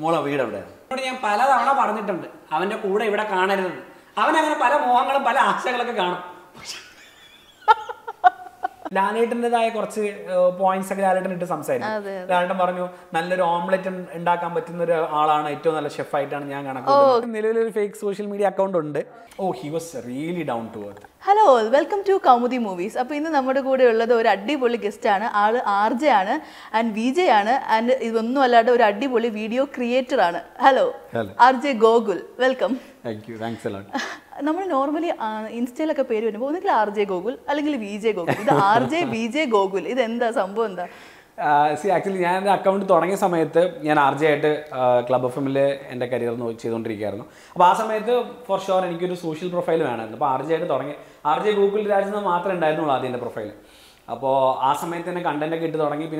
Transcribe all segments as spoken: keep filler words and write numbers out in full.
Mola Vida. Palana Parnitum, Avena Kuda Vida Kana, Avena Palamanga Pala, Saga Gana. Lanit and the Diacorsi points into some side. Lantamarno, Naller omelet and Dakamathin, Alana, eternal chef fight and Yangana. Oh, little fake social media account on day. Oh, he was really down to earth. Hello all, welcome to Kaumudy Movies. Now, we have a guest, R J and V J, and we have a video creator. Hello. Hello, R J Gokul, welcome. Thank you, thanks a lot. We normally have an Insta name on Instagram, R J Gokul and V J Gokul. This is R J, V J Gokul. What is this? Uh, see, actually, I have an account. I have an R J at uh, Club of Family and a career. So, for sure, I have a social profile. So, R J Gokul Raj is the profile. So, I have a content.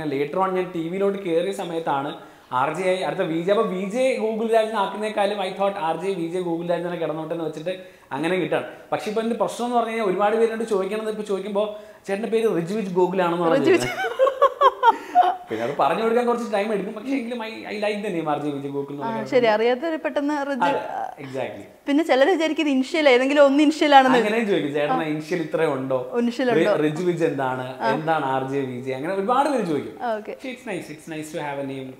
Later on, I have T V. R J, at the V J, V J Gokul Raj, I thought R J, V J Gokul Raj, and I got out and checked. I'm going to get it. But she put the person or any one way to show again on the choking bow, check the page of Ridge with Google and all. I like the name R J, V J Gokul. Sherry, I repeat another. Exactly. Pinacella is the initial, I think only initial and an initial treondo, Ridge with and Dana, and then R J, V J. I'm going to be okay. It's nice, it's nice to have a name.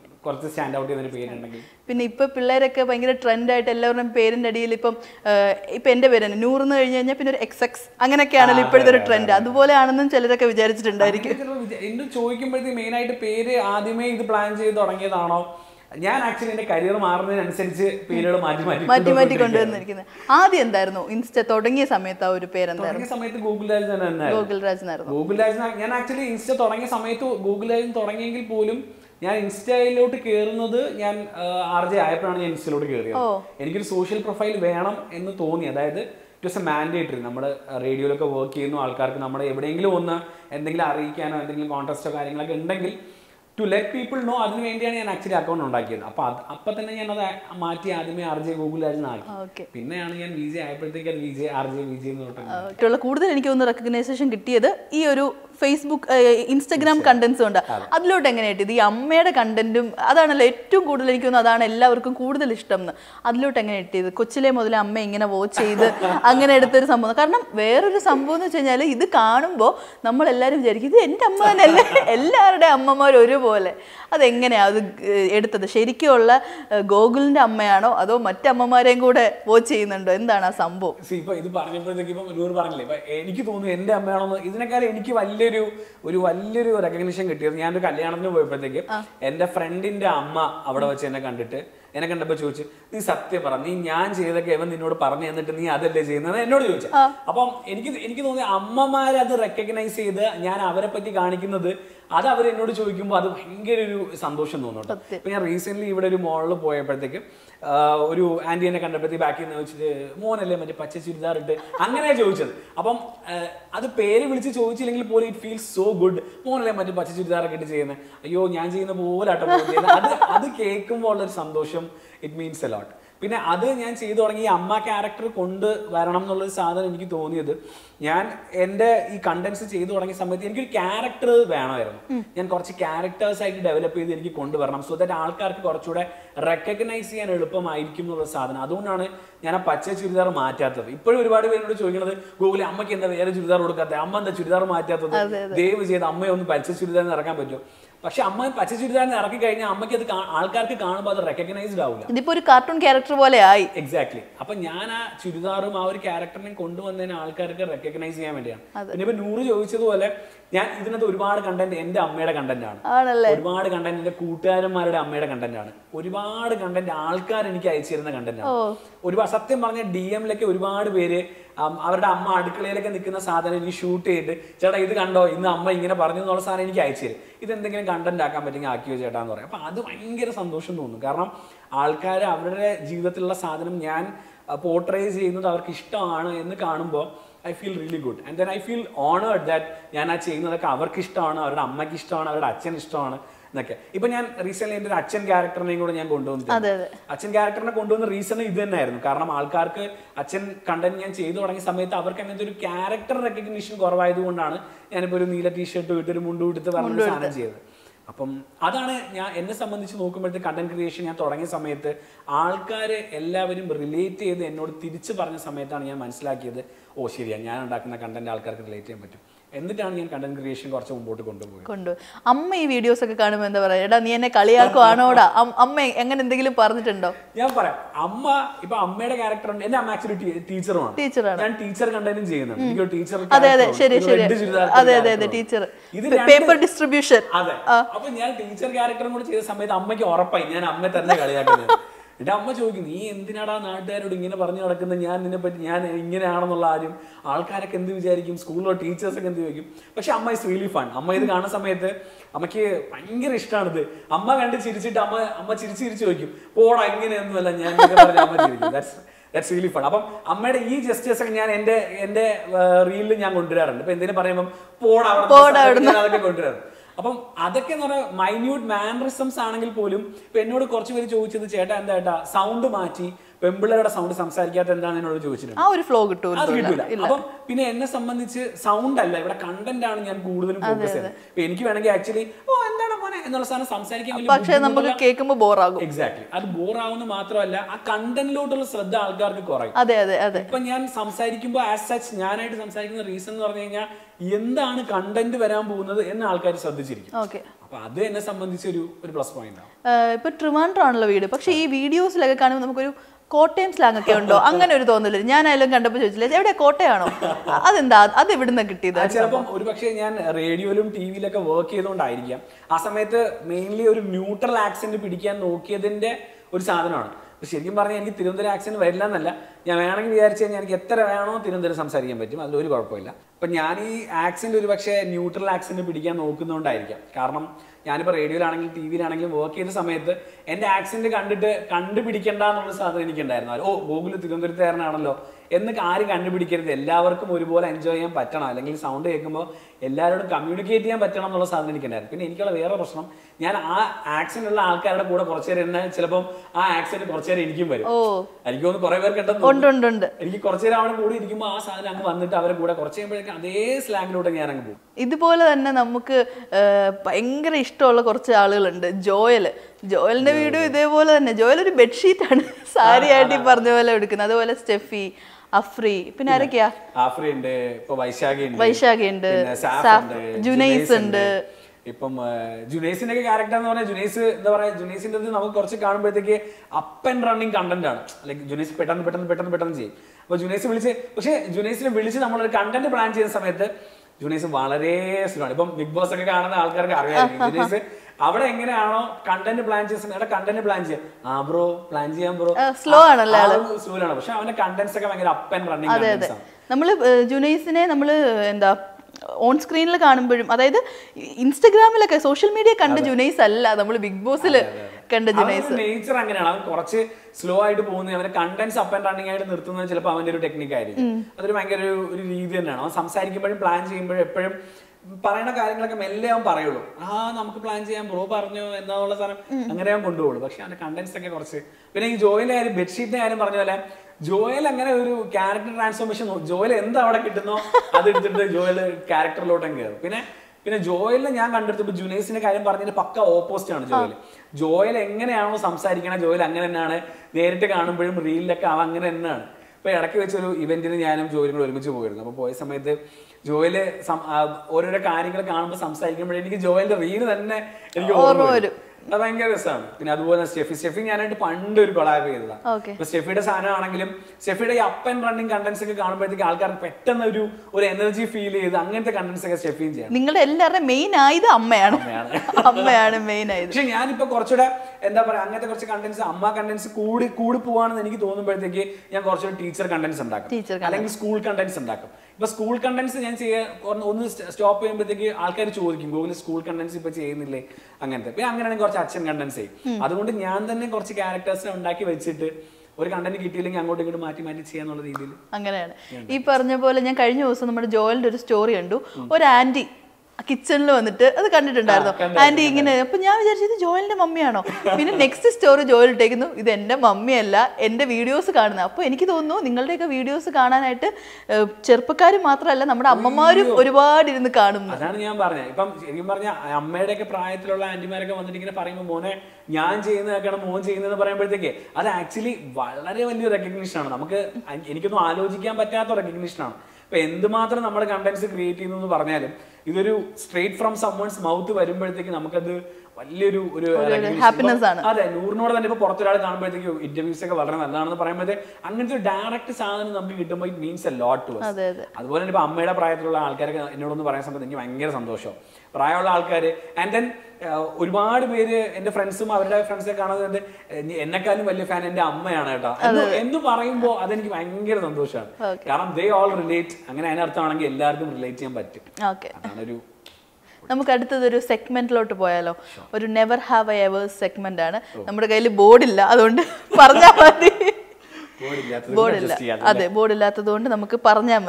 Stand out in the parent. Pinipa Pillar, a trend at eleven parent, a deal, Pendevin, Nurna, X X. I'm going to canalip the trend. The Volan and Chelaka Vijaris and Direct. In the choking by the main night, pay, Adime, the plans, or Angano. Yan actually in a career margin and sense period of mathematics. Mathematical. Adi and there no instead of a Sameta repair and there. Google as an Google as an Google as an actually instead of a Sameto, Google as an Thorangle Polum. I am going to care about R J. I have a social profile. It is a mandate. We have radio, work, and contest. To let people know that I have actually account. I have R J Google. I have a Facebook, uh, Instagram yeah. Contents onda. Adlo tenganeti. The ammade contentum. Adana lettu koodal nikku na adana ella orkon koodal ishtamna. Adlo tenganeti. The kochile modale amme ingena watch idu. Angane eduther sambandha. Karanam veroru sambandha chenjale idu kaanumbo nammal ellarum vicharikkithu ente amma nalla ellarude ammamar oru pole. Adu engane adu eduthathu sherikkulla Gogulinte ammayano ado matte ammamareyum koode watch cheyyunnundo endana aa sambhavam. See ipo idu parnappoythekku ipo Noor parnille. Ipo enikku thonu ente ammayano idinekkaal enikku valle ഒരു വലിയൊരു recognition കിട്ടിയത് ഞാൻ ഒരു കല്യാണത്തിന് പോയപ്പോഴത്തേക്ക് എൻ്റെ ഫ്രണ്ടിന്റെ അമ്മ അവിടെ വെച്ച് എന്നെ കണ്ടിട്ട് എന്നെ കണ്ടപ്പോൾ ചോദിച്ചു നീ സത്യം പറ നീ ഞാൻ ചെയ്തൊക്കെ അവൻ നിന്നോട് പറഞ്ഞു എന്നിട്ട് നീ അതല്ലേ ചെയ്യുന്നത് എന്നോട് ചോദിച്ചു അപ്പോൾ എനിക്ക് എനിക്ക് തോന്നി അമ്മമാരെ അത് റെക്കഗ്നൈസ് ചെയ്ത് ഞാൻ അവരെ പറ്റി കാണിക്കുന്നത് അത് അവർ എന്നോട് ചോദിക്കുമ്പോൾ അത് ഭയങ്കര ഒരു സന്തോഷം തോന്നുന്നുണ്ട്. അപ്പോൾ ഞാൻ റീസെന്റ്ലി ഇവിടെ ഒരു മോളിൽ പോയപ്പോഴത്തേക്ക് ഒരു ആന്റിനെ കണ്ടപ്പോഴത്തേക്ക് ബാക്കിൽ നിന്ന് വെച്ചിട്ട് മോനല്ലേ മറ്റേ പച്ച ചുരിദാർ ഇട്ട് അങ്ങനെയാണ് ചോദിച്ചത്. അപ്പം അത് പേര് വിളിച്ച് ചോദിച്ചില്ലെങ്കിൽ പോലും ഇറ്റ് ഫീൽസ് സോ ഗുഡ് മോനല്ലേ മറ്റേ പച്ച ചുരിദാറൊക്കെ ഇട്ട് ചെയ്യുന്നത് അയ്യോ ഞാൻ ചെയ്യുന്ന പോലെ ആട്ടോ അത് അത് കേൾക്കുമ്പോൾ ഉള്ളൊരു സന്തോഷം ഇറ്റ് മീൻസ് എ ലോട്ട്. പിന്നെ അത് ഞാൻ ചെയ്തു തുടങ്ങി അമ്മ ക്യാരക്ടർ കൊണ്ട് വരണം എന്നുള്ളൊരു സാധനം എനിക്ക് തോന്നിയത് ഞാൻ എൻ്റെ ഈ കണ്ടൻസ് ചെയ്തു തുടങ്ങിയ സമയത്ത് എനിക്കൊരു ക്യാരക്ടർ വേണമായിരുന്നു. ഞാൻ കുറച്ച് ക്യാരക്ടേഴ്സ് ആയിട്ട് ഡെവലപ്പ് ചെയ്ത് എനിക്ക് കൊണ്ടുവരണം സോ ദാറ്റ് ആൾക്കാർക്ക് കുറച്ചുകൂടെ റെക്കഗ്നൈസ് ചെയ്യാൻ എളുപ്പമായിരിക്കും എന്നുള്ള സാധനം. അതുകൊണ്ടാണ് ഞാൻ ആ പച്ച ചുരിദാർ മാറ്റാത്തത്. ഇപ്പോഴും ഒരുപാട് പേരോട് ചോദിക്കുന്നത് ഗൂഗിളിൽ അമ്മയ്ക്ക് എന്താ വേറെ ചുരിദാർ കൊടുക്കാത്തത് അമ്മ എന്താ ചുരിദാർ മാറ്റാത്തത് ദയവ് ചെയ്ത് അമ്മയെ ഒന്ന് പച്ച ചുരിദാറിന് ഇറക്കാൻ പറ്റുമോ? പക്ഷെ അമ്മ പച്ച ചുരിദാറിന് ഇറക്കി കഴിഞ്ഞാൽ അമ്മയ്ക്ക് അത് ആൾക്കാർക്ക് കാണുമ്പോൾ അത് റെക്കഗ്നൈസ്ഡ് ആവില്ല. ഇതിപ്പോ ഒരു കാർട്ടൂൺ ക്യാരക്ടർ പോലെ ആയി. എക്സാക്ട്ലി. അപ്പൊ ഞാൻ ആ ചുരിദാറും ആ ഒരു ക്യാരക്ടറിനെയും കൊണ്ടുവന്നതിന് ആൾക്കാർക്ക് റെക്കഗ്നൈസ് ചെയ്യാൻ വേണ്ടിയാണ്. പിന്നെ ഇപ്പൊ നൂറ് ചോദിച്ചതുപോലെ ഞാൻ ഇതിനകത്ത് ഒരുപാട് കണ്ടന്റ് എന്റെ അമ്മയുടെ കണ്ടന്റ് ആണ്. ഒരുപാട് കണ്ടന്റ് എന്റെ കൂട്ടുകാരന്മാരുടെ അമ്മയുടെ കണ്ടന്റ് ആണ്. ഒരുപാട് കണ്ടന്റ് ആൾക്കാർ എനിക്ക് അയച്ചിരുന്ന കണ്ടന്റ് ആണ്. ഒരുപാട് സത്യം പറഞ്ഞ ഡി എംലൊക്കെ ഒരുപാട് പേര് അവരുടെ അമ്മ അടുക്കളയിലൊക്കെ നിൽക്കുന്ന സാധനം എനിക്ക് ഷൂട്ട് ചെയ്തിട്ട് ചേട്ടാ ഇത് കണ്ടോ ഇന്ന് അമ്മ ഇങ്ങനെ പറഞ്ഞു എന്നുള്ള സാധനം എനിക്ക് അയച്ചു തരും ഇതെന്തെങ്കിലും കണ്ടന്റ് ആക്കാൻ പറ്റുമെങ്കിൽ ആക്കിയോ ചേട്ടാ എന്ന് പറയും. അപ്പം അത് ഭയങ്കര സന്തോഷം തോന്നും. കാരണം ആൾക്കാർ അവരുടെ ജീവിതത്തിലുള്ള സാധനം ഞാൻ പോർട്രേറ്റ് ചെയ്യുന്നത് അവർക്ക് ഇഷ്ടമാണ് എന്ന് കാണുമ്പോൾ I feel really good. And then I feel honored that I have done that. അവർക്ക് ഇഷ്ടമാണ് അവരുടെ അമ്മയ്ക്ക് ഇഷ്ടമാണ് അവരുടെ അച്ഛൻ ഇഷ്ടമാണ് എന്നൊക്കെ. ഇപ്പൊ ഞാൻ റീസെന്റ് എന്റെ അച്ഛൻ ക്യാരക്ടറിനെയും കൂടെ ഞാൻ കൊണ്ടുവന്നിട്ടുണ്ട്. അച്ഛൻ ക്യാരക്ടറിനെ കൊണ്ടുവന്ന റീസൺ ഇത് തന്നെയായിരുന്നു. കാരണം ആൾക്കാർക്ക് അച്ഛൻ കണ്ടന്റ് ഞാൻ ചെയ്തു തുടങ്ങിയ സമയത്ത് അവർക്ക് അങ്ങനത്തെ ഒരു ക്യാരക്ടർ റെക്കഗ്നീഷൻ കുറവായതുകൊണ്ടാണ് ഞാനിപ്പോൾ ഒരു നീല ടീഷർട്ട് ഇട്ട് ഒരു മുണ്ട് കൊടുത്ത് പറഞ്ഞ സാധനം ചെയ്തത്. That's why content creation is related to oh, content I will tell you about content creation. I will tell videos. Damage, in the Nada, in a Parana, and the Yan in a Petian, and Indian Animalarium, Alcara can do Jerikim, school or teachers can do you. But Shama is really fun. Ama is the Gana Samete, Amaki, Angerish Tande, Ama and the Chirichit, Ama Chirichit, poor Angan and Velanian. That's that's really fun. Ama E just as an end a real young under, and then a param, poor out. So, that's a minute mannerism. Pennod Korchi sound Machi, Pembler sound Samsargat and then another Jojin. Our flow to Pinna someone sound alive, content down and good than focus. Penki actually, oh, and then Samsarki. Exactly. At Bora on the Matra, a content load of Sada Algar correct. Other Panyan Samsarikimba as such Nana to Samsarkin reason or Yenda content Verambu in Alcar Sadi. Okay. Then a someone this plus point. Uh but Trivandrum video. But she videos like a kind of Kottayam slang ഒക്കെ ഉണ്ടോ അങ്ങനെ ഒരു തോന്നലില്ല ഞാൻ അയലും കണ്ടപ്പോൾ ചോദിച്ചില്ല എവിടെ കോട്ടയാണോ അതെന്താ അത് എവിടുന്നാ കിട്ടിയത് ചിലപ്പോൾ ഒരുപക്ഷേ ഞാൻ റേഡിയോയിലും ടിവിയിലൊക്കെ വർക്ക് ചെയ്തുകൊണ്ടായിരിക്കാം ആ സമയത്ത് മെയിൻലി ഒരു ന്യൂട്രൽ ആക്സന്റ് പിടിക്കാൻ നോക്കിയതിന്റെ ഒരു സാധനമാണ് ശരിക്കും പറഞ്ഞാൽ എനിക്ക് തിരുവനന്തപുരം ആക്സന്റ് വരില്ല എന്നല്ല ഞാൻ വേണമെങ്കിൽ വിചാരിച്ചു കഴിഞ്ഞാൽ എനിക്ക് എത്ര വേണോ തിരുവനന്തപുരം സംസാരിക്കാൻ പറ്റും അതിൽ ഒരു കുഴപ്പമില്ല അപ്പോൾ ഞാൻ ഈ ആക്സന്റ് ഒരുപക്ഷേ ന്യൂട്രൽ ആക്സന്റ് പിടിക്കാൻ നോക്കുന്നതുകൊണ്ടായിരിക്കാം കാരണം I radio and T V and work in the summit and the accent candidate candipidican on the southern Indian. Oh, Google the Gundar and the Karik candipidicated the Lavar Kumuribo, enjoy and paternal sound ecomo, a ladder to communicate and paternal southern Indian. Pinical Vera Person, Yana accent Alcara put a portrait in Chelabum, I accent a portrait in Gimbal. Oh, and you go forever cut up. And you corset out of Pudi Gimas and one that our good corset, they slang loading Yarangu. Idipola and Namuk English. Joel. Joel video Joel is bed sheet and sari Steffi, Afri. Pinarakia. Afri and Vaishagi. Vaishagi and Saf. Junais and Junais in a character on a Junais, the Junais in the Navakorsi can't be the up and running content. Like Junais pattern, pattern, pattern, pattern. But Junais will say, Junais will listen on a content branch in some method. Junis is a big boss. He is a content planche. He is a content planche. Ah, bro, planche, bro. Slow. Slow. But he is contents up and running. Junis is a on screen. Instagram, social media, Junis is a big boss. Nature slow I to pone, contents up and running out of the technique. Other mango, some side plans, Parana carrying like a melee on Parado. Ah, Namco Planjam, Robarno, and all of them, and I am Bundo, but she had a contents like a corset. When I Joel had a bed sheet there and Parana, Joel and character transformation of Joel and the other kitten, other than the Joel character load and girl. Joel and young under the Junis in a kind of party in a pucka opposite on Joel. Joel Engano, some side again, Joel Angan, they take on real like Avangan and none. But I can't even in the Adam Joel Joel. Some of the Joel, some order a carnival carnival, some side again, Joel the real and your Avangerism. Another one is Steffi Steffi and Pandu Golavilla. Okay. Steffi is an anaglim. Steffi up and running contents like a car by the Alcar Petan or energy feel is under the contents like a Steffi. Ningle main eye, the man. A man, main eye. Chinianipa Corchada and the Paranga Corsa contents, Amma contents, Kud, Kudupuan, and Nikon by the gay, young Corsa teacher contents and duck. Teacher, I think school contents and duck. But school contents and say, only stop him with the gay Alcar Choking, go in school contents in the lake. Angantha. Action content say. Other one than Corsi characters and Daki Vicit or content detailing and go to mathematics and all the deal. Angana. Ipernabola and Karino, some Joel did a story and do or Andy. kitchen lo vandittu adu kandittundarno aunty ingane appo njan vicharichu idu Joel's mummy aano pinne next story Joel itteyunu idu ende mummy alla ende videos kaanuna appo enikku thonnu ningaludeya videos kaananayittu cherppakkaru mathralla nammada ammamarum oruvaadu irunnu kaanunu adana njan parney ippam enikku parney ammayude okke prayathilulla aunty marke vandittu ingane parayumbo mone njan cheyyunnadakana mon cheyyunnadhu parayumbotheke adu actually valare valiya recognition aanu namukku enikku onnu aalochikkan pattatha recognition aanu If you have contents created, you can straight from someone's mouth. Happiness. It means a lot to us. And then, my friends and they all relate. Okay. We will go to a segment. Sure. Or never have I ever segment. We will not bored. We will not be bored. We will not be bored. We will not be bored. We will not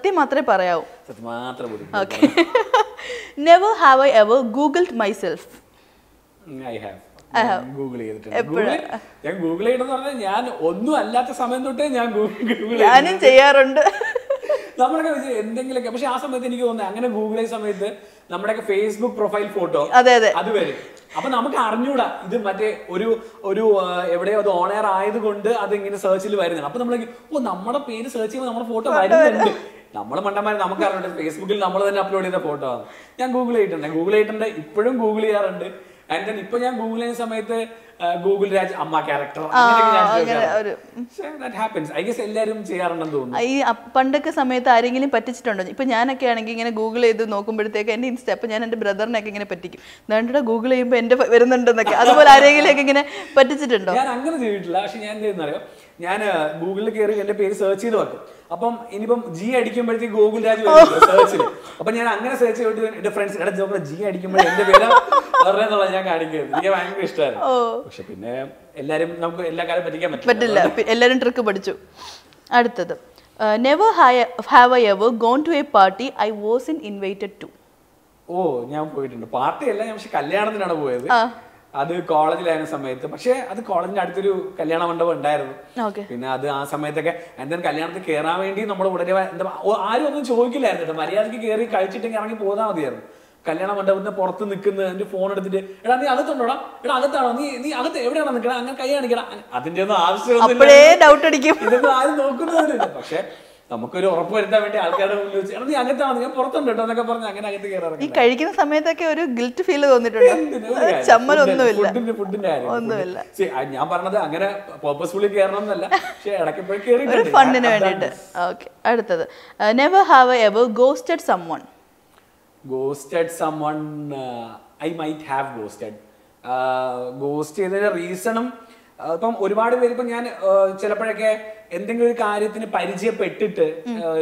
be bored. We will Never have I ever Googled myself. I have. I have Google it. I Google it. I Google it. I We upload Facebook photo. I Google it. Google it. Google it. And then now I'm Googling the uh, Google Raj Amma character. Ah, okay. So that happens. I guess everyone is doing it. I pandaka samayathu arengilum pattichittundo. Ippo njan okke anenge ingane Google edu nokumbodathe ende Insta appo njan ende brother nake ingane pattikum. Nandada Google cheyyumbo ende varunnundo nakke. Adu pole arengilum ingane pattichittundo. Njan angane cheyittilla. Actually njan endu ennu ariyo. Njan Google il keri ende peri search cheyidu varku. Appam inipam G adikkumbodhi Google Raj varu search il. Appo njan angane search cheyidu ende friends eda jokala G adikkumbodhi ende vera varrennalla njan kanikkum. Ike bhayangara ishtayanu. Oh. പക്ഷെ പിന്നെ എല്ലാരും നമുക്ക് എല്ലാ കാര്യം പഠിക്കാൻ പറ്റില്ല എല്ലാരും trick പഠിച്ചു അടുത്തത് never have I ever gone to a party I wasn't invited to ഓ ഞാൻ പോയിട്ടുണ്ട് പാർട്ടി അല്ല ഞാൻ പക്ഷെ കല്യാണത്തിനാണ് പോയത് അത് കോളേജിലായിരുന്ന സമയത്ത് പക്ഷെ അത് കോളേജിന്റെ അടുത്തൊരു കല്യാണ മണ്ഡപം ഉണ്ടായിരുന്നു പിന്നെ അത് ആ സമയത്തൊക്കെ and then കല്യാണത്തിൽ കേറാൻ വേണ്ടി നമ്മൾ ഉടനെ ആരും ഒന്നും ചോദിക്കില്ലായിരുന്നു മര്യാദയ്ക്ക് കേറി കഴിച്ചിട്ടെങ്കിൽ ഇറങ്ങി പോകാൻ മതിയായിരുന്നു Kalyana Mandapathu purathu nikkunna ende phone eduthittu eda nee agathunnada eda agathano nee nee agathe evadana nikkana angal kai anikana adinte onnu aavashyam illa appole doubt adikkum idu aaru nokkunnilla pakshe namukku oru urappu varuthan vendi aalkarude munnu vechu eda nee agathano nee purathundo endo ennakke parnja angane agathe keraranga nee kazhikkuna samayathake oru guilt feel thonnittundo chammal onnu illa foodinte foodinte aaru onnu illa see njan parnathu angane purposefully keranamalla pakshe edakku poi keriyittu oru funninu vendittu okay aduthathu never have I ever ghosted someone Ghosted someone, uh, I might have ghosted. Uh, ghosted is a reason. Uh, I would like to say that I would like to say that I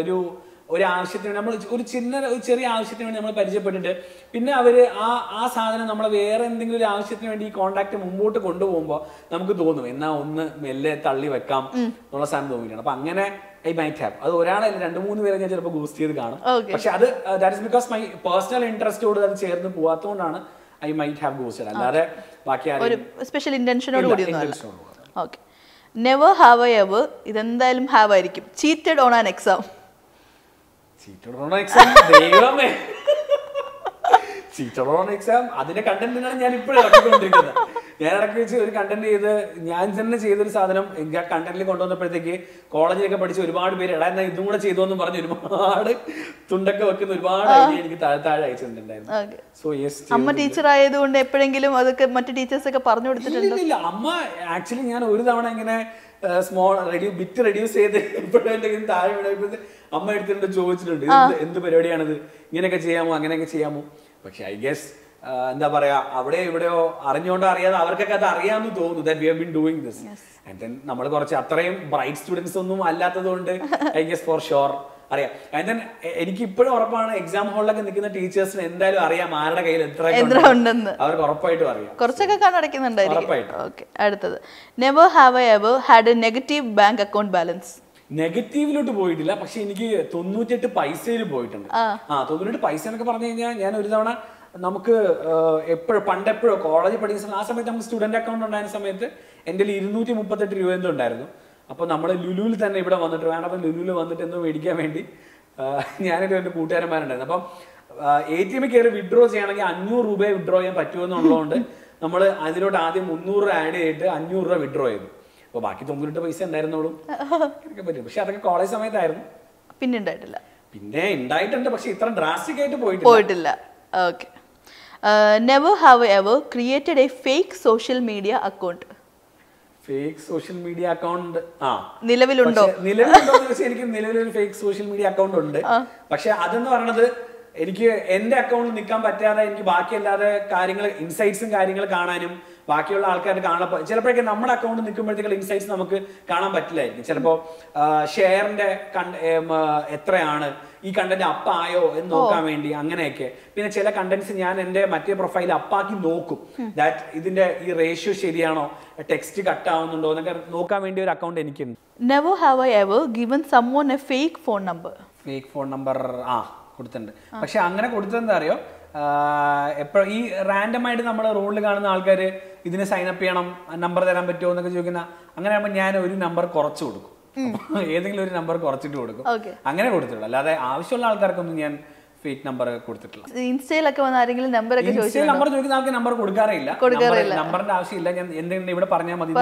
would ഒരു ആവശ്യത്തിന് നമ്മൾ ഒരു ചിന്ന ചെറിയ ആവശ്യത്തിന് വേണ്ടി നമ്മൾ പരിചയപ്പെട്ടിട്ട് പിന്നെ അവര് ആ ആ സാധനം നമ്മൾ വേറെ എന്തെങ്കിലും ഒരു ആവശ്യത്തിന് വേണ്ടി ഈ കോണ്ടാക്ട് മുമ്പോട്ട് കൊണ്ടുപോകുമ്പോൾ നമുക്ക് തോന്നും എന്നാ ഒന്ന് മെല്ലെ തള്ളി വെക്കാം എന്നുള്ള സാധനം തോന്നിയാണ് അപ്പോൾ അങ്ങനെ ഐ മൈറ്റ് ഹാവ് അത് ഒരാളല്ല രണ്ട് മൂന്ന് പേരെ ഞാൻ ചിലപ്പോൾ ഗൂസ്റ്റ് ചെയ്ത് കാണും പക്ഷേ അത് that is because my personal ഇൻട്രസ്റ്റോട് അത് ചേർന്ന് പോവാത്തതുകൊണ്ടാണ് ഐ മൈറ്റ് ഹാവ് ഗൂസ്റ്റഡ് അല്ലാതെ ബാക്കി ആരും ഒരു സ്പെഷ്യൽ ഇന്റൻഷനോട് കൂടിയൊന്നും okay never have I ever ഇതെന്തായാലും ഹാവ് ആയിരിക്കും cheated on an exam Cheated on exam? Devame! Cheated on exam? That's the content that I am doing now. I am doing a content that I am doing. I am doing a content that I am doing. College, I am doing a lot of people. I am doing a lot of people. I am doing a lot of people. So yes. Amma teacher ayadu undu eppozhenkilum adokke mattu teachers okke parnu kodutittundo. Illa amma actually njan oru thavana ingane small reduce bit reduce ചെയ്ത് എപ്പോഴെങ്കിലും താഴെ വിടാൻ അമ്മ എടുത്തിട്ട് ചോദിച്ചിട്ടുണ്ട് ഇത് എന്ത് പരിപാടിയാണിത് ഇങ്ങനെയൊക്കെ ചെയ്യാമോ അങ്ങനെയൊക്കെ ചെയ്യാമോ പക്ഷെ ഐ ഗെസ് എന്താ പറയാ അവിടെ ഇവിടെയോ അറിഞ്ഞുകൊണ്ടോ അറിയാതെ അവർക്കൊക്കെ അത് അറിയാമെന്ന് തോന്നുന്നു that we have been doing this and then നമ്മൾ കുറച്ച് അത്രയും ബ്രൈറ്റ് സ്റ്റുഡൻസ് ഒന്നും അല്ലാത്തതുകൊണ്ട് ഐ ഗെസ് ഫോർ ഷുവർ അറിയാം ആൻഡ് ദെൻ എനിക്ക് ഇപ്പോഴും ഉറപ്പാണ് എക്സാം ഹോളിലൊക്കെ നിൽക്കുന്ന ടീച്ചേഴ്സിന് എന്തായാലും അറിയാം ആരുടെ കയ്യിൽ എത്ര ഉണ്ടെന്ന് അവർക്ക് ഉറപ്പായിട്ടും അറിയാം കുറച്ചൊക്കെ കണ്ടടക്കുന്നുണ്ടായിരിക്കും ഉറപ്പായിട്ടും ഓക്കേ അടുത്തത് never have I ever had a negative bank account balance negative lotu poyittilla pakshe enikku ninety eight paisa il poyittundu aa ninety eight paisa ennu parnu kennal njan oru thavana namukku eppol pande eppol college padikkunna aa samayathu namukku student account undayana samayathu endel two thirty eight രൂപ എന്ത ഉണ്ടായിരുന്നു അപ്പോൾ നമ്മൾ ലുലുവിൽ തന്നെ ഇവിടെ വന്നിട്ട് വേണം ലുലുവിൽ വന്നിട്ട് എന്തോ മേടിക്കാൻ വേണ്ടി ഞാനൊരു എൻ്റെ കൂട്ടുകാരന്മാരുണ്ടായിരുന്നു അപ്പോൾ എടിഎമ്മിൽ കയറി വിഡ്രോ ചെയ്യണമെങ്കിൽ അഞ്ഞൂറ് രൂപ വിഡ്രോ ചെയ്യാൻ പറ്റുമെന്നുള്ളതുകൊണ്ട് നമ്മൾ അതിലോട്ട് ആദ്യം മുന്നൂറ് രൂപ ആഡ് ചെയ്തിട്ട് അഞ്ഞൂറ് രൂപ വിഡ്രോ ചെയ്തു അപ്പോൾ ബാക്കി തൊണ്ണൂറ്റി എട്ട് പൈസ ഉണ്ടായിരുന്നുള്ളൂ ഒക്കെ പറ്റും പക്ഷേ അതൊക്കെ കോളേജ് സമയത്തായിരുന്നു പിന്നെ ഉണ്ടായിട്ടില്ല പിന്നെ ഉണ്ടായിട്ടുണ്ട് പക്ഷേ ഇത്ര ഡ്രാസ്റ്റിക് ആയിട്ട് പോയിട്ടില്ല പോയിട്ടില്ല okay never have ever created a fake social media account Fake social media account. Ah. നിലവിലുണ്ടോ നിലവിലുണ്ടോ എന്ന് എനിക്ക് നിലവിലൊരു fake social media account ഉണ്ട്. പക്ഷേ അതെന്ന് പറയുന്നത് എനിക്ക് എൻ്റെ അക്കൗണ്ടിൽ നിൽക്കാൻ പറ്റാതെ എനിക്ക് ബാക്കി അല്ലാതെ കാര്യങ്ങൾ ഇൻസൈറ്റ്സും കാര്യങ്ങൾ കാണാനും ബാക്കിയുള്ള ആൾക്കാർ കാണാൻ ചിലപ്പോഴൊക്കെ നമ്മുടെ അക്കൗണ്ടിൽ നിൽക്കുമ്പോഴത്തേക്കുള്ള ഇൻസൈറ്റ്സ് നമുക്ക് കാണാൻ പറ്റില്ലായിരിക്കും ചിലപ്പോൾ ഷെയറിന്റെ എത്രയാണ് ഈ കണ്ടന്റ് അപ്പായോ എന്ന് നോക്കാൻ വേണ്ടി അങ്ങനെയൊക്കെ പിന്നെ ചില കണ്ടന്റ്സ് ഞാൻ എൻ്റെ മറ്റേ പ്രൊഫൈൽ അപ്പാക്കി നോക്കും ദാറ്റ് ഇതിന്റെ ഈ റേഷ്യോ ശരിയാണോ ടെക്സ്റ്റ് കട്ട് ആവുന്നുണ്ടോ എന്നൊക്കെ നോക്കാൻ വേണ്ടി ഒരു അക്കൗണ്ട് എനിക്കുണ്ട് never have I ever given someone a fake phone number fake phone number ആ കൊടുത്തിട്ടുണ്ട് പക്ഷെ അങ്ങനെ കൊടുത്തതെന്താ അറിയോ എപ്പോഴും ഈ റാൻഡമായിട്ട് നമ്മൾ റോഡിൽ കാണുന്ന ആൾക്കാർ ഇതിന് സൈനപ്പ് ചെയ്യണം നമ്പർ തരാൻ പറ്റുമോ എന്നൊക്കെ ചോദിക്കുന്ന അങ്ങനെ ആകുമ്പോൾ ഞാൻ ഒരു നമ്പർ കുറച്ച് കൊടുക്കും ഏതെങ്കിലും ഒരു നമ്പർ കുറച്ചിട്ട് കൊടുക്കും അങ്ങനെ കൊടുത്തിട്ടുള്ളൂ അല്ലാതെ ആവശ്യമുള്ള ആൾക്കാർക്കൊന്നും ഞാൻ ഫേക്ക് നമ്പർ കൊടുത്തിട്ടില്ല ഇൻസ്റ്റയിലൊക്കെ വന്ന ആരെങ്കിലും നമ്പർ ഒക്കെ ചോദിച്ചാൽ നമ്പർ ചോദിക്കുന്ന ആൾക്ക് നമ്പർ കൊടുക്കാറില്ല നമ്പറിന്റെ ആവശ്യമില്ല ഞാൻ എന്തെങ്കിലും ഇവിടെ പറഞ്ഞാൽ മതി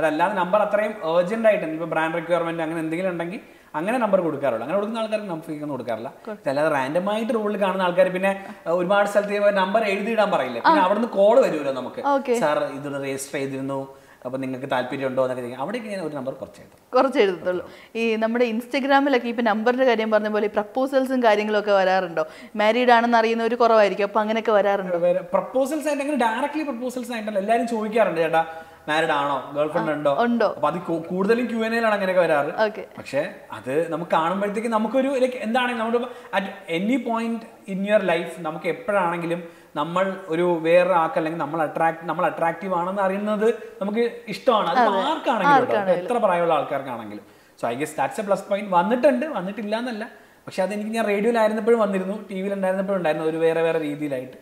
അതല്ലാതെ നമ്പർ അത്രയും ഏർജന്റ് ആയിട്ടുണ്ട് ഇപ്പൊ ബ്രാൻഡ് റിക്വയർമെന്റ് അങ്ങനെ എന്തെങ്കിലും ഉണ്ടെങ്കിൽ അങ്ങനെ നമ്പർ കൊടുക്കാറുള്ളൂ അങ്ങനെ കൊടുക്കുന്ന ആൾക്കാർക്ക് നമുക്ക് ഫേക്ക് ഒന്നും കൊടുക്കാറില്ല അല്ലാതെ റാൻഡമായിട്ട് റോഡിൽ കാണുന്ന ആൾക്കാർ പിന്നെ ഒരുപാട് സ്ഥലത്ത് നമ്പർ എഴുതിയിടാൻ പറയില്ല പിന്നെ അവിടെ നിന്ന് കോള് വരുമല്ലോ നമുക്ക് സാർ ഇത് രജിസ്റ്റർ ചെയ്തിരുന്നു അപ്പോൾ നിങ്ങൾക്ക് താല്പര്യം ഉണ്ടോ എന്നൊക്കെ അവിടേക്ക് ഞാൻ ഒരു നമ്പർ കുറച്ച് എഴുതും കുറച്ച് എഴുതത്തുള്ളൂ ഈ നമ്മുടെ ഇൻസ്റ്റഗ്രാമിലൊക്കെ ഇപ്പം നമ്പറിൻ്റെ കാര്യം പറഞ്ഞ പോലെ പ്രപ്പോസൽസും കാര്യങ്ങളൊക്കെ വരാറുണ്ടോ മാരീഡ് ആണെന്ന് അറിയുന്നവർ കുറവായിരിക്കും അപ്പോൾ അങ്ങനെയൊക്കെ വരാറുണ്ടോ പ്രപ്പോസൽസ് ആയിട്ട് അങ്ങനെ ഡയറക്ട്ലി പ്രപ്പോസൽസ് ആയിട്ടല്ല എല്ലാവരും ചോദിക്കാറുണ്ട് ചേട്ടാ മാരീഡ് ആണോ ഗേൾ ഫ്രണ്ട് ഉണ്ടോ ഉണ്ടോ അപ്പോൾ അത് കൂടുതലും ക്യൂ എൻ എയിലാണ് അങ്ങനെയൊക്കെ വരാറ് പക്ഷേ അത് നമുക്ക് കാണുമ്പോഴത്തേക്ക് നമുക്കൊരു ലൈക്ക് എന്താണെങ്കിൽ നമ്മുടെ at any point in your life നമുക്ക് എപ്പോഴാണെങ്കിലും നമ്മൾ ഒരു വേറെ ആക്കല്ലെങ്കിൽ നമ്മൾ അട്രാക്ട് നമ്മൾ അട്രാക്റ്റീവ് ആണെന്ന് അറിയുന്നത് നമുക്ക് ഇഷ്ടമാണ് അത് ആർക്കാണെങ്കിലും എത്ര പ്രായമുള്ള ആൾക്കാർക്കാണെങ്കിലും so I guess that's a plus point വന്നിട്ടുണ്ട് വന്നിട്ടില്ല എന്നല്ല പക്ഷെ അതെനിക്ക് ഞാൻ റേഡിയോയിലായിരുന്നപ്പോഴും വന്നിരുന്നു ടി വിയിൽ ഉണ്ടായിരുന്നപ്പോഴും ഉണ്ടായിരുന്നു ഒരു വേറെ വേറെ രീതിയിലായിട്ട്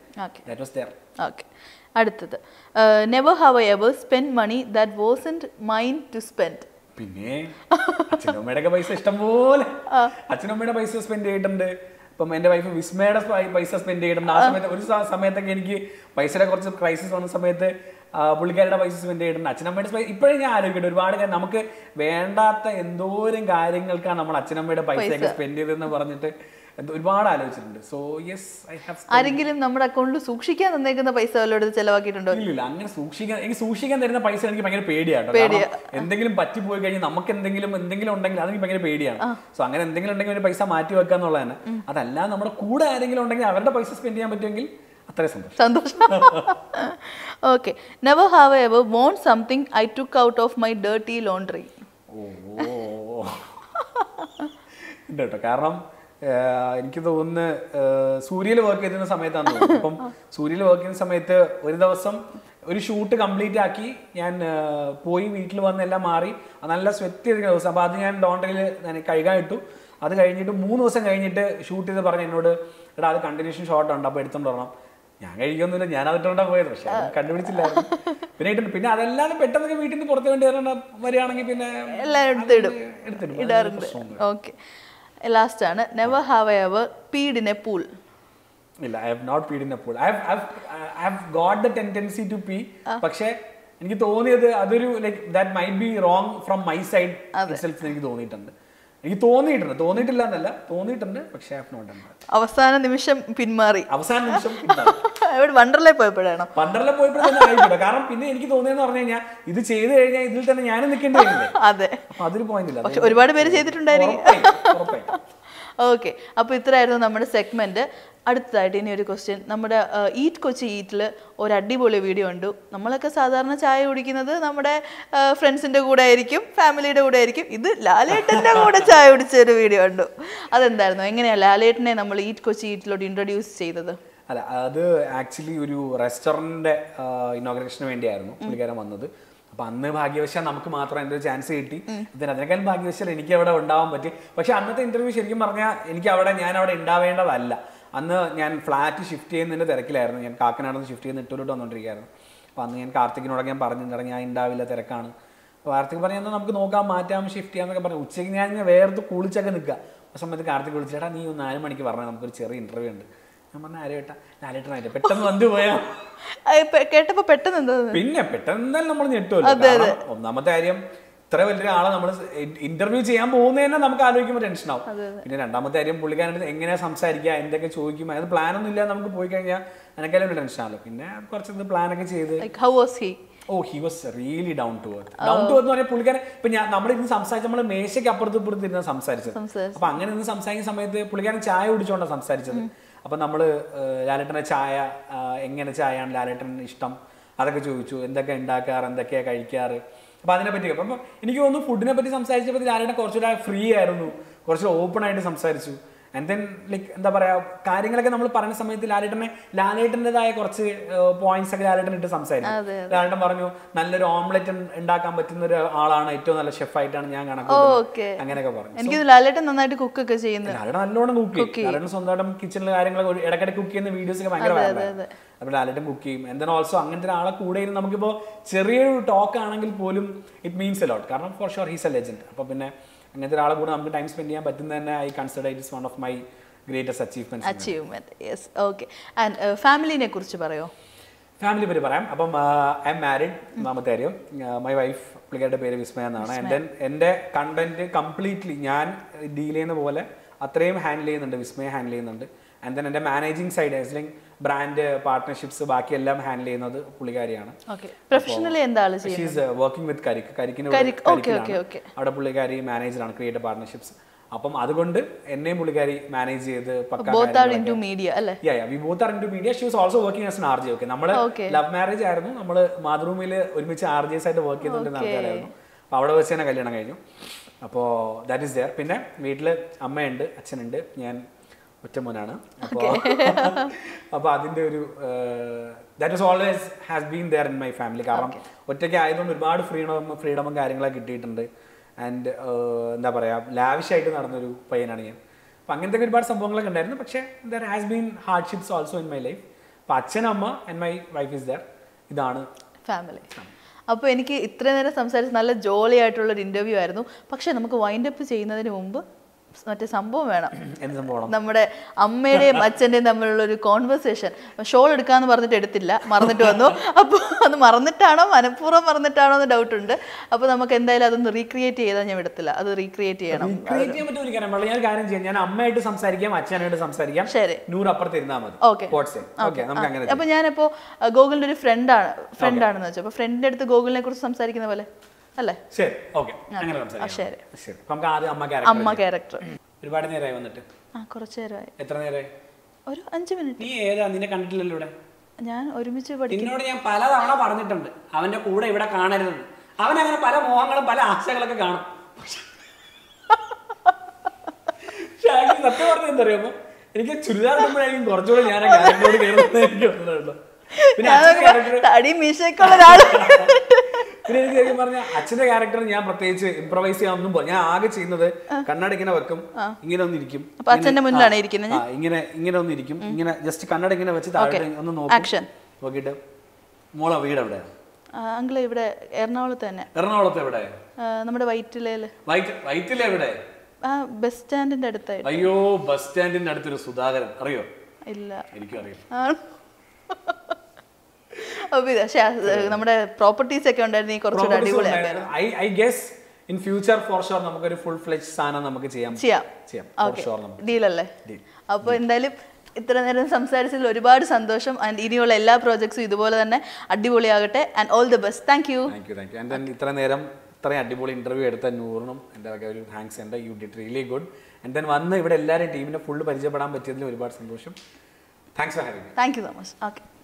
ദാറ്റ് വാസ് ദേർ ഓക്കേ അടുത്തത് never have I ever spend money that wasn't mine to spend പിന്നെ അച്ഛനമ്മയുടെ പൈസ ഇഷ്ടം പോലെ അച്ഛനമ്മയുടെ പൈസ സ്പെൻഡ് ചെയ്തിട്ടുണ്ട് ഇപ്പം എൻ്റെ വൈഫ് വിസ്മയുടെ പൈസ സ്പെൻഡ് ചെയ്തിട്ടുണ്ട് ആ സമയത്ത് ഒരു സമയത്തൊക്കെ എനിക്ക് പൈസയുടെ കുറച്ച് ക്രൈസിസ് വന്ന സമയത്ത് പുള്ളിക്കാരുടെ പൈസ സ്പെൻഡ് ചെയ്തിട്ടുണ്ട് അച്ഛനമ്മയുടെ പൈസ ഇപ്പോഴും ഞാൻ ആലോചിക്കട്ടെ ഒരുപാട് ഞാൻ നമുക്ക് വേണ്ടാത്ത എന്തോരം കാര്യങ്ങൾക്കാണ് നമ്മൾ അച്ഛനമ്മയുടെ പൈസയൊക്കെ സ്പെൻഡ് ചെയ്തതെന്ന് പറഞ്ഞിട്ട് ഒരുപാട് ആലോചിച്ചിട്ടുണ്ട് സോ യെസ് ഐ ഹാവ് ആരെങ്കിലും നമ്മുടെ അക്കൗണ്ടിൽ സൂക്ഷിക്കാൻ തന്നേക്കുന്ന പൈസ വല്ലതും ചെലവാക്കിയിട്ടുണ്ടോ ഇല്ല അങ്ങനെ സൂക്ഷിക്കാൻ എനിക്ക് സൂക്ഷിക്കാൻ തരുന്ന പൈസ എനിക്ക് ഭയങ്കര പേടിയാണ് കാരണം എന്തെങ്കിലും പറ്റിപ്പോയി കഴിഞ്ഞാൽ നമുക്ക് എന്തെങ്കിലും എന്തെങ്കിലും ഉണ്ടെങ്കിൽ അതെനിക്ക് ഭയങ്കര പേടിയാണ് സോ അങ്ങനെ എന്തെങ്കിലും ഉണ്ടെങ്കിൽ ഒരു പൈസ മാറ്റി വെക്കുക എന്നുള്ളതാണ് അതല്ല നമ്മുടെ കൂടെ ആരെങ്കിലും ഉണ്ടെങ്കിൽ അവരുടെ പൈസ സ്പെൻഡ് ചെയ്യാൻ പറ്റുമെങ്കിൽ അത്രയും സന്തോഷം ഓക്കെ നെവർ ഹാവ് എവർ വോണ്ട് something I took out of my dirty laundry ഉണ്ട് കേട്ടോ കാരണം എനിക്ക് തോന്നുന്നു സൂര്യയിൽ വർക്ക് ചെയ്തിരുന്ന സമയത്താണ് തോന്നുന്നത് അപ്പം സൂര്യയിൽ വർക്ക് ചെയ്യുന്ന സമയത്ത് ഒരു ദിവസം ഒരു ഷൂട്ട് കംപ്ലീറ്റ് ആക്കി ഞാൻ പോയി വീട്ടിൽ വന്ന് എല്ലാം മാറി നല്ല സ്വെറ്റ് ചെയ്തിരിക്കുന്ന ദിവസം അപ്പം അത് ഞാൻ ലോണ്ടറിയിൽ കഴുകാൻ ഇട്ടു അത് കഴിഞ്ഞിട്ട് മൂന്ന് ദിവസം കഴിഞ്ഞിട്ട് ഷൂട്ട് ചെയ്ത് പറഞ്ഞു എന്നോട് എടാ അത് കണ്ടിന്യൂഷൻ ഷോട്ട് ഉണ്ട് അപ്പോൾ എടുത്തോണ്ട് വരണം ഞാൻ കഴിക്കൊന്നുമില്ല ഞാൻ അതിട്ടുണ്ടാണ് പോയത് പക്ഷെ കണ്ടുപിടിച്ചില്ലായിരുന്നു പിന്നെ ഇട്ടുണ്ട് പിന്നെ അതെല്ലാം പെട്ടെന്ന് വീട്ടിൽ നിന്ന് പുറത്ത് വേണ്ടി വരികയാണെങ്കിൽ പിന്നെ എടുത്തിടും Last one, never have I ever peed in a pool. No, I have not peed in a pool. I have, I have, I have got the tendency to pee. പക്ഷേ എനിക്ക് തോന്നിയത് അതൊരു like that might be wrong from my side itself എനിക്ക് തോന്നിയിട്ടുണ്ട്. എനിക്ക് തോന്നിയിട്ടുണ്ട് തോന്നിയിട്ടില്ല എന്നല്ല തോന്നിയിട്ടുണ്ട് പക്ഷേ I have not done that. അവസാന നിമിഷം പിന്മാറി. അവസാന നിമിഷം ഇവിടെ വണ്ടർലേ പോയപ്പോഴാണ്. വണ്ടർലേ പോയപ്പോഴാണ് ആയിപ്പോയി. കാരണം പിന്നെ എനിക്ക് തോന്നിയെന്ന് പറഞ്ഞു കഴിഞ്ഞാൽ ഇത് ചെയ്തു കഴിഞ്ഞാൽ ഇതിൽ തന്നെ ഞാനും നിൽക്കേണ്ടി വരില്ലേ. അതെ. അപ്പോൾ അതൊരു പോയിന്റ് ഇല്ല. പക്ഷേ ഒരുപാട് പേര് ചെയ്തിട്ടുണ്ടായിരിക്കും. ഓക്കെ അപ്പോൾ ഇത്രയായിരുന്നു നമ്മുടെ സെഗ്മെൻറ്റ് അടുത്തതായിട്ട് ഇനി ഒരു ക്വസ്റ്റ്യൻ നമ്മുടെ ഈറ്റ് കൊച്ചി ഈറ്റിൽ ഒരു അടിപൊളി വീഡിയോ ഉണ്ട് നമ്മളൊക്കെ സാധാരണ ചായ കുടിക്കുന്നത് നമ്മുടെ ഫ്രണ്ട്സിൻ്റെ കൂടെ ആയിരിക്കും ഫാമിലിയുടെ കൂടെ ആയിരിക്കും ഇത് ലാലേട്ടൻ്റെ കൂടെ ചായ കുടിച്ച ഒരു വീഡിയോ ഉണ്ട് അതെന്തായിരുന്നു എങ്ങനെയാണ് ലാലേട്ടനെ നമ്മൾ ഈറ്റ് കൊച്ചി ഈറ്റിലോട്ട് ഇൻട്രൊഡ്യൂസ് ചെയ്തത് അല്ല അത് ആക്ച്വലി ഒരു റെസ്റ്റോറൻറ്റിൻ്റെ ഇനോഗ്രേഷന് വേണ്ടിയായിരുന്നു പുള്ളിക്കാരൻ വന്നത് അന്ന് ഭാഗ്യവശാൽ നമുക്ക് മാത്രം അതിന്റെ ഒരു ചാൻസ് കിട്ടി. ഇതിന് അതിനേക്കാൾ ഭാഗ്യവശാൽ എനിക്ക് അവിടെ ഉണ്ടാവാൻ പറ്റി. പക്ഷെ അന്നത്തെ ഇന്റർവ്യൂ ശരിക്കും പറഞ്ഞാൽ എനിക്ക് അവിടെ ഞാൻ അവിടെ ഉണ്ടാവേണ്ടതല്ല. അന്ന് ഞാൻ ഫ്ലാറ്റ് ഷിഫ്റ്റ് ചെയ്യുന്നതിൻ്റെ തിരക്കിലായിരുന്നു. ഞാൻ കാക്കനാടുന്ന് ഷിഫ്റ്റ് ചെയ്യുന്ന ഇട്ടൂലോട്ട് വന്നുകൊണ്ടിരിക്കുകയായിരുന്നു. അപ്പോൾ അന്ന് ഞാൻ കാർത്തികിനോടെ ഞാൻ പറഞ്ഞിട്ടുണ്ടെങ്കിൽ ഞാൻ ഉണ്ടാവില്ല, തിരക്കാണ്. അപ്പോൾ കാർത്തിക് പറഞ്ഞാൽ നമുക്ക് നോക്കാം, മാറ്റാം, ഷിഫ്റ്റ് ചെയ്യാമെന്നൊക്കെ പറഞ്ഞു. ഉച്ചയ്ക്ക് ഞാൻ വേർത്ത് കുളിച്ചൊക്കെ നിൽക്കുക ആ സമയത്ത് കാർത്തിക് വിളിച്ചേട്ടാ നീ ഒന്ന് നാല് മണിക്ക് പറഞ്ഞാൽ നമുക്കൊരു ചെറിയ ഇന്റർവ്യൂ ഉണ്ട്. ഞാൻ പറഞ്ഞ ആരേട്ടാ ലാലേട്ടനായിട്ട് പെട്ടെന്ന് വന്നു പോയാ കേട്ടപ്പോ പെട്ടെന്ന് പിന്നെ പെട്ടെന്ന് എന്തായാലും നമ്മൾ ഞെട്ടുമല്ലോ. ഒന്നാമത്തെ കാര്യം ഇത്ര വലിയൊരാളെ നമ്മൾ ഇന്റർവ്യൂ ചെയ്യാൻ പോകുന്നത് തന്നെ നമുക്ക് ആലോചിക്കുമ്പോൾ ടെൻഷൻ ആവും. പിന്നെ രണ്ടാമത്തെ കാര്യം പുള്ളിക്കാരൻ എങ്ങനെയാണ് സംസാരിക്കുക, എന്തൊക്കെ ചോദിക്കും, അത് പ്ലാനൊന്നും ഇല്ലാതെ നമുക്ക് പോയി കഴിഞ്ഞാൽ അതിനൊക്കെ ടെൻഷൻ ആവുമല്ലോ. പിന്നെ കുറച്ച് പ്ലാനൊക്കെ ചെയ്ത് oh he was really down to earth down to earth എന്ന് പറഞ്ഞാൽ പുള്ളിക്കാരൻ ഇപ്പൊ ഞാൻ നമ്മളിന്ന് സംസാരിച്ച നമ്മള് മേശയ്ക്ക് അപ്പുറത്ത് ഇപ്പുറത്ത് ഇരുന്ന സംസാരിച്ചത്. അപ്പൊ അങ്ങനെ ഇന്ന് സംസാരിക്കുന്ന സമയത്ത് പുള്ളിക്കാരൻ ചായ കുടിച്ചോണ്ടാണ് സംസാരിച്ചത്. അപ്പൊ നമ്മള് ലാലേട്ടന്റെ ചായ എങ്ങനെ ചായയാണ് ലാലേട്ടന് ഇഷ്ടം അതൊക്കെ ചോദിച്ചു, എന്തൊക്കെ ഉണ്ടാക്കാറ്, എന്തൊക്കെയാ കഴിക്കാറ്, അപ്പൊ അതിനെപ്പറ്റി. അപ്പൊ എനിക്ക് തോന്നുന്നു ഫുഡിനെ പറ്റി സംസാരിച്ചപ്പോൾ ലാലേട്ടൻ കുറച്ചുകൂടെ ഫ്രീ ആയിരുന്നു, കുറച്ചുകൂടെ ഓപ്പൺ ആയിട്ട് സംസാരിച്ചു. ആൻഡ് ദെൻ ലൈക്ക് എന്താ പറയാ കാര്യങ്ങളൊക്കെ നമ്മൾ പറയുന്ന സമയത്ത് ലാലേട്ടനെ ലാലേട്ടൻ്റെതായ കുറച്ച് പോയിന്റ്സ് ഒക്കെ ലാലേട്ടൻ ഇട്ട് സംസാരിക്കും. ലാലേട്ടൻ പറഞ്ഞു നല്ലൊരു ഓംലെറ്റ് ഉണ്ടാക്കാൻ പറ്റുന്ന ഒരു ആളാണ്, ഏറ്റവും നല്ല ഷെഫായിട്ടാണ് ഞാൻ കണക്കാക്കുന്നത്, അങ്ങനെയൊക്കെ പറഞ്ഞു. എനിക്ക് ലാലേട്ടൻ നന്നായിട്ട് കുക്ക് ഒക്കെ ചെയ്യുന്നു, ലാലേട്ടൻ നല്ലോണം കുക്ക് ചെയ്യും. ലാലേട്ടൻ സ്വന്തമായിട്ടും കിച്ചണിലെ കാര്യങ്ങളൊക്കെ ഇടയ്ക്കിടയ്ക്ക് കുക്ക് ചെയ്യുന്ന വീഡിയോസ് ഒക്കെ ഭയങ്കര വൈറലാണ്. അപ്പോൾ ലാലേട്ടൻ കുക്ക് ചെയ്യും. എന്തായാലും ഓൾസോ അങ്ങനത്തെ ഒരാളെ കൂടെ ഇരുന്ന് നമുക്കിപ്പോൾ ചെറിയൊരു ടോക്ക് ആണെങ്കിൽ പോലും ഇറ്റ് മീൻസ് എ ലോട്ട്, കാരണം for sure he's a legend. അപ്പോൾ പിന്നെ അങ്ങനത്തെ ഒരാളെ കൂടെ നമുക്ക് ടൈം സ്പെൻഡ് ചെയ്യാൻ പറ്റുന്ന തന്നെ I consider it is one of my greatest achievements achievement yes okay and ഫാമിലിനെ കുറിച്ച് പറയോ? ഫാമിലി പേര് പറയാം. അപ്പം ഐ എം മാരിഡ്, ഒന്നാമത്തെ കാര്യം. മൈ വൈഫ് പുള്ളിക്കാരുടെ പേര് വിസ്മയ എന്നാണ്. ആൻഡ് ദെൻ എൻ്റെ കണ്ടന്റ് കംപ്ലീറ്റ്ലി ഞാൻ ഡീൽ ചെയ്യുന്ന പോലെ അത്രയും ഹാൻഡിൽ ചെയ്യുന്നുണ്ട്, വിസ്മയ ഹാൻഡിൽ ചെയ്യുന്നുണ്ട്. ആൻഡ് ദെൻ എൻ്റെ managing side ancillary brand partnerships ബാക്കിയെല്ലാം ഹാൻഡിൽ ചെയ്യുന്നത് പുള്ളിക്കാരിയാണ്. She is working with Karikku, കരിക്കിന് അവിടെ പുള്ളിക്കാരി മാനേജറാണ് ക്രിയേറ്റീവ് പാർട്ട്ണർഷിപ്സ്. അപ്പം അതുകൊണ്ട് എന്നെയും പുള്ളിക്കാരി മാനേജ് ചെയ്ത് media. She was also working as an RJ. Okay, നമ്മള് ലവ് മാരേജ് ആയിരുന്നു, നമ്മള് മാതൃഭൂമിയിൽ ഒരുമിച്ച് ആർജെസ് ആയിട്ട് വർക്ക് ചെയ്തുകൊണ്ടിരുന്ന ആൾക്കാരായിരുന്നു. അപ്പൊ അവിടെ വെച്ച് തന്നെ കല്യാണം കഴിഞ്ഞു. അപ്പോൾ ദാറ്റ് ഈസ് ദെയർ. പിന്നെ വീട്ടില് അമ്മയുണ്ട്, അച്ഛനുണ്ട്, ഞാൻ ഒറ്റമോനാണ്. അപ്പോൾ അപ്പോൾ അതിൻ്റെ ഒരു that is always has been there in my family. കാരണം ഒറ്റയ്ക്ക് ആയതുകൊണ്ട് ഒരുപാട് ഫ്രീഡം ഫ്രീഡമും കാര്യങ്ങളൊക്കെ കിട്ടിയിട്ടുണ്ട്. ആൻഡ് എന്താ പറയുക ലാവിഷായിട്ട് നടന്നൊരു പയ്യനാണ് ഞാൻ. അപ്പം അങ്ങനത്തെ ഒരുപാട് സംഭവങ്ങളൊക്കെ ഉണ്ടായിരുന്നു. പക്ഷേ there has been hardships also in my life. അപ്പം അച്ഛൻ, അമ്മ and my wife is there. ഇതാണ് ഫാമിലി. അപ്പോൾ എനിക്ക് ഇത്രയും നേരം സംസാരിച്ച് നല്ല ജോളിയായിട്ടുള്ളൊരു ഇൻ്റർവ്യൂ ആയിരുന്നു. പക്ഷേ നമുക്ക് വൈൻഡപ്പ് ചെയ്യുന്നതിന് മുമ്പ് മറ്റേ സംഭവം വേണം. നമ്മുടെ അമ്മയുടെയും അച്ഛൻ്റെയും തമ്മിലുള്ള ഒരു കോൺവെർസേഷൻ. ഷോൾ എടുക്കാന്ന് പറഞ്ഞിട്ട് എടുത്തില്ല, മറന്നിട്ട് വന്നു. അപ്പോൾ അത് മറന്നിട്ടാണോ മനഃപൂർവ്വം മറന്നിട്ടാണോ എന്ന് ഡൗട്ട് ഉണ്ട്. അപ്പോൾ നമുക്ക് എന്തായാലും അതൊന്ന് റീക്രിയേറ്റ് ചെയ്താൽ ഞാൻ എടുത്തില്ല, അത് റീക്രിയേറ്റ് ചെയ്യണം. ഞാൻ കാര്യം ചെയ്യാം, ഞാൻ അമ്മയായിട്ട് സംസാരിക്കാം, അച്ഛനായിട്ട് സംസാരിക്കാം. ശരി, ഓക്കെ. അപ്പോൾ ഞാനിപ്പോൾ ഗോകുലിൻ്റെ ഒരു ഫ്രണ്ടാണ് ഫ്രണ്ടാണെന്ന് വെച്ചാൽ അപ്പോൾ ഫ്രണ്ടിൻ്റെ അടുത്ത് ഗോകുലിനെ കുറിച്ച് സംസാരിക്കുന്ന പോലെ അല്ലേ? ശരി, ഓക്കെ, അങ്ങനെ സംസാരിക്കാം. ശരി ശരി. നമുക്ക് ആദ്യം അമ്മ ക്യാരക്ടർ. അമ്മ ക്യാരക്ടർ ഒരുപാട് നേരമായി വന്നിട്ട്. ആ, കുറച്ച് നേരമായി. എത്ര നേരമായി? ഒരു അഞ്ച് മിനിറ്റ്. നീ ഏതാ, നിന്നെ കണ്ടിട്ടില്ലല്ലോ ഇവിടെ. ഞാൻ ഒരുമിച്ച് പഠിക്കും. നിന്നോട് ഞാൻ പല തവണ പറഞ്ഞിട്ടുണ്ട് അവന്റെ കൂടെ ഇവിടെ കാണരുതെന്ന്. അവൻ അങ്ങനെ പല മോഹങ്ങളും പല ആശകളൊക്കെ കാണും. സത്യം പറഞ്ഞത് എന്തറിയാമോ, എനിക്ക് ചുരിദാർ ഇടുമ്പോഴായിരിക്കും കുറച്ചുകൂടെ ഞാൻ പിന്നെ എനിക്ക് ശരിക്കും പറഞ്ഞ അച്ഛന്റെ ക്യാരക്ടർ ഞാൻ പ്രത്യേകിച്ച് ഇംപ്രവൈസ് ചെയ്യാനൊന്നും പോയി. ഞാൻ ആകെ ചെയ്യുന്നത് കണ്ണട ഇങ്ങനെ വെക്കും, ഇങ്ങനെ ഒന്നിരിക്കും, ഇങ്ങനെ ഇങ്ങനെ ഒന്നിരിക്കും, ഇങ്ങനെ ജസ്റ്റ് കണ്ണട ഇങ്ങനെ വെച്ച് താഴെ ഒന്ന് നോക്കും. നോക്കിട്ട് മോളെ വീട് എവിടെ? അങ്കിള് ഇവിടെ എറണാകുളത്ത് തന്നെ. എറണാകുളത്ത് എവിടെ? നമ്മുടെ വൈറ്റിലയില്. വൈറ്റില എവിടെ? ബസ് സ്റ്റാൻഡിന്റെ അടുത്തായി. അയ്യോ, ബസ് സ്റ്റാൻഡിന്റെ അടുത്തൊരു സുധാകരൻ അറിയോ? ഇല്ല, എനിക്കും അറിയില്ല. നമ്മുടെ പ്രോപ്പർട്ടീസ് ഒക്കെ ഉണ്ടായിരുന്നു, കുറച്ചുകൂടി അടിപൊളിയായിരുന്നു. I guess in future for sure നമുക്കൊരു ഫുൾ ഫ്ലെഡ്ജ് സാധനം നമുക്ക് ചെയ്യാം. ചെയ്യാം, ഓക്കെ, ഡീൽ അല്ലേ? അപ്പോൾ എന്തായാലും ഇത്ര നേരം സംസാരിച്ചതിൽ ഒരുപാട് സന്തോഷം. ആൻഡ് ഇനിയുള്ള എല്ലാ പ്രോജക്ട്സും ഇതുപോലെ തന്നെ അടിപൊളിയാകട്ടെ. And all the best. Thank you. Thank you thank you and ഇത്ര നേരം ഇത്രയും അടിപൊളി ഇന്റർവ്യൂ എടുത്ത നൂറിനും എൻ്റെ ഒരു താങ്ക്സ്. എൻ്റെ you did really good. And then വന്ന് ഇവിടെ എല്ലാവരും ടീമിനെ ഫുൾ പരിചയപ്പെടാൻ പറ്റിയതിൽ ഒരുപാട് സന്തോഷം. Thanks for having me. Thank you so much. Okay.